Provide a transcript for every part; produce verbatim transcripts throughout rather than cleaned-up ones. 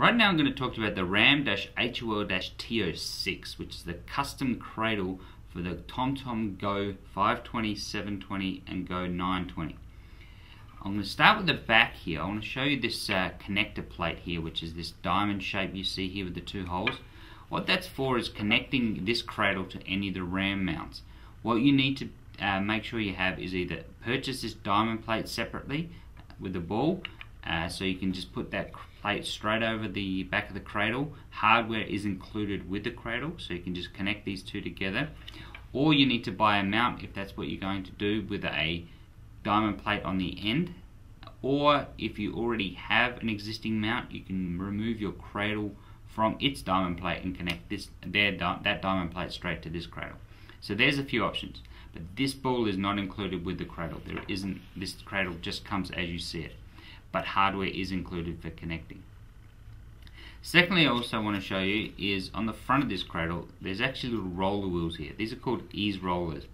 Right now I'm going to talk to you about the RAM H U L T O six, which is the custom cradle for the TomTom Go five twenty, seven twenty and Go nine twenty. I'm going to start with the back here. I want to show you this uh, connector plate here, which is this diamond shape you see here with the two holes. What that's for is connecting this cradle to any of the RAM mounts. What you need to uh, make sure you have is either purchase this diamond plate separately with a ball, uh, so you can just put that plate straight over the back of the cradle. Hardware is included with the cradle, so you can just connect these two together. Or you need to buy a mount if that's what you're going to do, with a diamond plate on the end, or if you already have an existing mount, you can remove your cradle from its diamond plate and connect this their, that diamond plate straight to this cradle. So there's a few options, but this ball is not included with the cradle. There isn't, this cradle just comes as you see it, but hardware is included for connecting. Secondly, I also want to show you is on the front of this cradle, there's actually little roller wheels here. These are called ease rollers.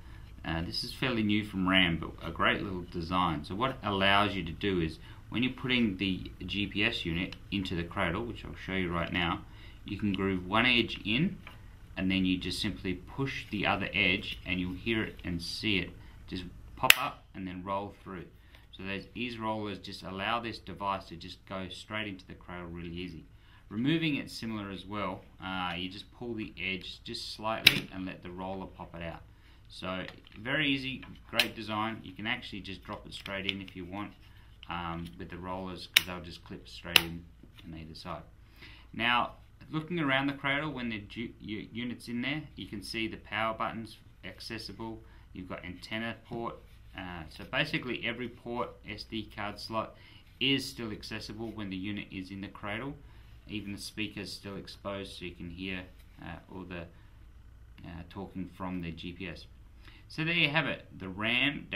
Uh, this is fairly new from RAM, but a great little design. So what it allows you to do is, when you're putting the G P S unit into the cradle, which I'll show you right now, you can groove one edge in, and then you just simply push the other edge, and you'll hear it and see it just pop up and then roll through. So those ease rollers just allow this device to just go straight into the cradle really easy. Removing it's similar as well. Uh, you just pull the edge just slightly and let the roller pop it out. So very easy, great design. You can actually just drop it straight in if you want um, with the rollers, because they'll just clip straight in on either side. Now, looking around the cradle when the unit's in there, you can see the power buttons accessible. You've got antenna port. Uh, so basically every port, S D card slot is still accessible when the unit is in the cradle. Even the speaker is still exposed, so you can hear uh, all the uh, talking from the G P S. So there you have it, the RAM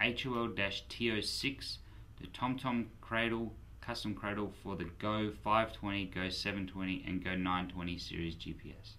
H U L T O six, the TomTom cradle, custom cradle for the Go five twenty, Go seven twenty and Go nine twenty series G P S.